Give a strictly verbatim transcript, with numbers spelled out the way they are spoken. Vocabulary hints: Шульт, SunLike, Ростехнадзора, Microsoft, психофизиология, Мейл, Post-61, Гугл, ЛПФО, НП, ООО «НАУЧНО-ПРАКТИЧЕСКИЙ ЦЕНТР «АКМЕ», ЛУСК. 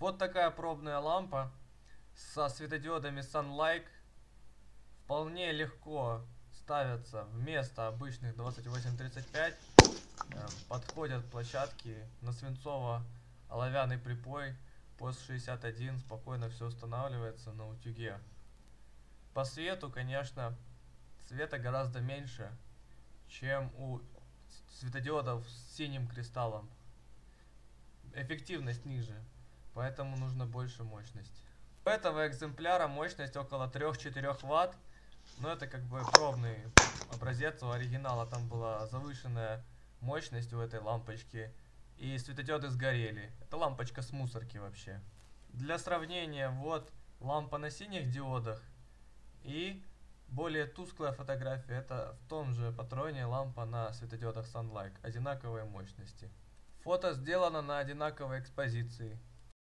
Вот такая пробная лампа со светодиодами SunLike вполне легко ставятся вместо обычных двадцать восемь тридцать пять, э, подходят площадки на свинцово-оловянный припой. Пост шестьдесят один спокойно все устанавливается на утюге. По свету, конечно, света гораздо меньше, чем у светодиодов с синим кристаллом. Эффективность ниже, поэтому нужно больше мощности. У этого экземпляра мощность около трёх-четырёх ватт, но это как бы пробный образец, у оригинала там была завышенная мощность у этой лампочки, и светодиоды сгорели. Это лампочка с мусорки вообще. Для сравнения, вот лампа на синих диодах и более тусклая фотография, это в том же патроне лампа на светодиодах SunLike, одинаковой мощности. Фото сделано на одинаковой экспозиции.